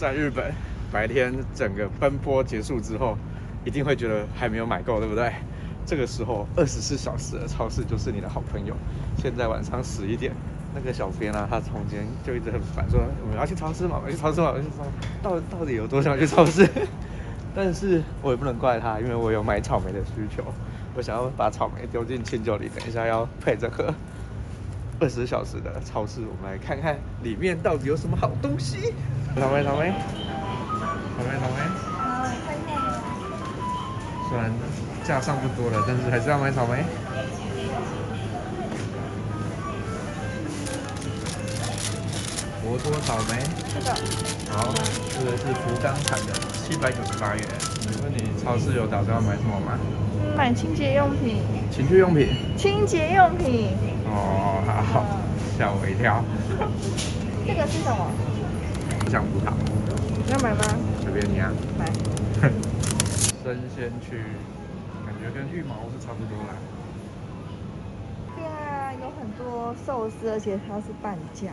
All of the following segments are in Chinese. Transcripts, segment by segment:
在日本白天整个奔波结束之后，一定会觉得还没有买够，对不对？这个时候24小时的超市就是你的好朋友。现在晚上11点，那个小编啊，他从前就一直很烦，说我们要去超市嘛，我们去超市嘛，我就说到底有多想去超市？但是我也不能怪他，因为我有买草莓的需求，我想要把草莓丢进清酒里，等一下要配着喝。20小时的超市，我们来看看里面到底有什么好东西。草莓。虽然架上不多了，但是还是要买草莓。博多草莓，这个。好，这个是福冈产的，798元。请问你超市有打算要买什么吗？买清洁用品。情趣用品。清洁用品。哦，好，吓我一跳。这个是什么？香葡萄，要买吗？随便你啊，买。生鲜区，感觉跟羽毛是差不多啦。对啊，有很多寿司，而且它是半价。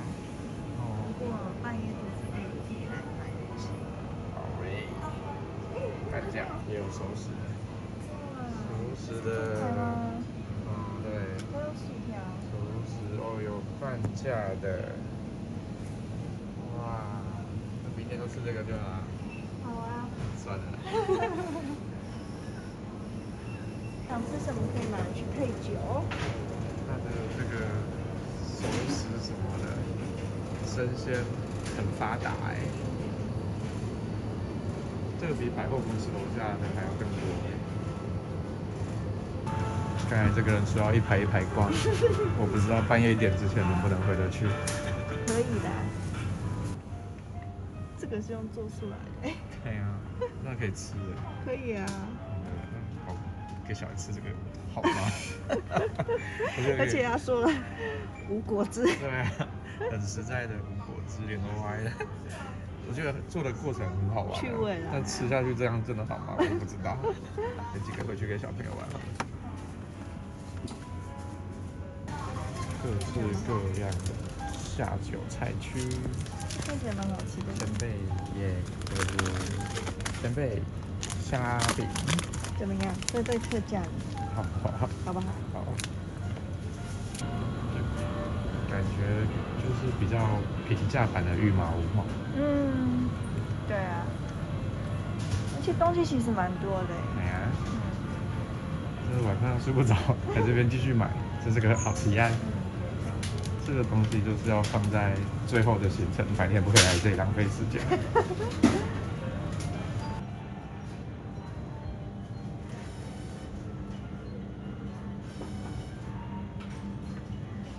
哦。不过半夜肚子饿，可以来买东西。好嘞。半价也有熟食的。熟食的。嗯，对。还有薯条。熟食哦，有半价的。哇。明天都吃这个就好了。好啊。算了。想吃什么可以拿去配酒。它的这个熟食什么的，生鲜很发达哎。这个比百货公司楼下的还要更多耶。刚才这个人说要一排一排逛，我不知道半夜1点之前能不能回得去。可以的。这个是用做出来的，哎，对啊，那可以吃的，可以啊，好，给小孩吃这个好吗？而且他说了无果汁，对啊，很实在的无果汁，脸都歪了。我觉得做的过程很好玩，趣味啦，但吃下去这样真的好吗？我不知道，有几个回去给小朋友玩吧。各式各样的下酒菜区。看起来蛮好吃的。干贝耶，干贝虾饼怎么样？这对特价。好好好不好？好。感觉就是比较平价版的羽毛嘛。嗯，对啊。而且东西其实蛮多的。哎呀、啊，就是晚上睡不着，在这边继续买，这是个好提案。这个东西就是要放在最后的行程，白天不可以来这里浪费时间。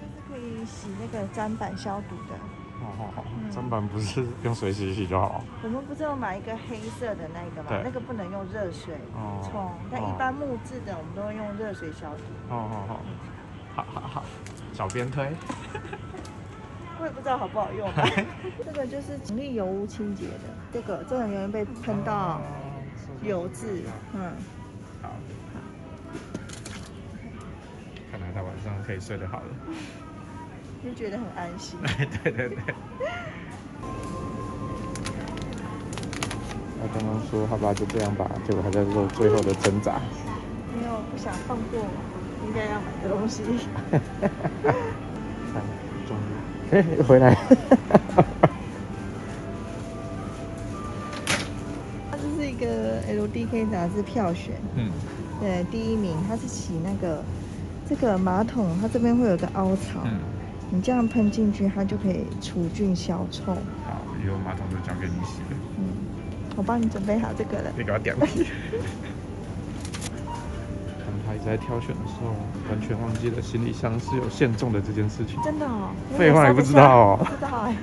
就是可以洗那个砧板消毒的。哦，砧板不是用水洗洗就好。我们不是要买一个黑色的那个吗？那个不能用热水冲，但一般木质的我们都会用热水消毒。哦。好，小编推，我也不知道好不好用。这个就是强力油污清洁的，这个很容易被喷到油渍。嗯，好，看来他晚上可以睡得好了，就觉得很安心。对。他刚刚说，好吧，就这样吧，结果他在做最后的挣扎。没有，不想放过我。应该要买的东西。终于，回来。它这是一个 LDK 杂志票选，对，第一名，它是洗那个马桶，它这边会有个凹槽，你这样喷进去，它就可以除菌消臭。好，以后马桶就交给你洗了。我帮你准备好这个了。你给我点。他一直在挑选的时候，完全忘记了行李箱是有限重的这件事情。真的哦？废话，你不知道哦？不知道哎。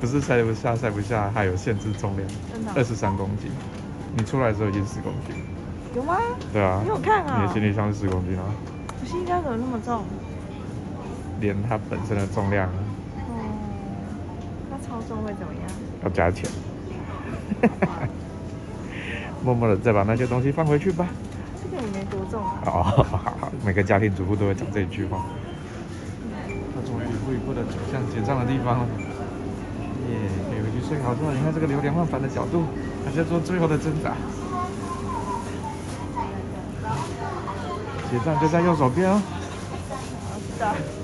不是塞不下，还有限制重量。真的？23公斤，你出来的时候已经10公斤。有吗？对啊。你有看啊？你的行李箱是10公斤啊。我行李箱怎么那么重？连它本身的重量。哦。那超重会怎么样？要加钱。默默的再把那些东西放回去吧。这个也没多重啊！哦，每个家庭主妇都会讲这一句话。他终于一步一步的走向结账的地方了，耶！可以回去最好做。你看这个流连忘返的角度，还在做最后的挣扎。结账就在右手边哦。好的。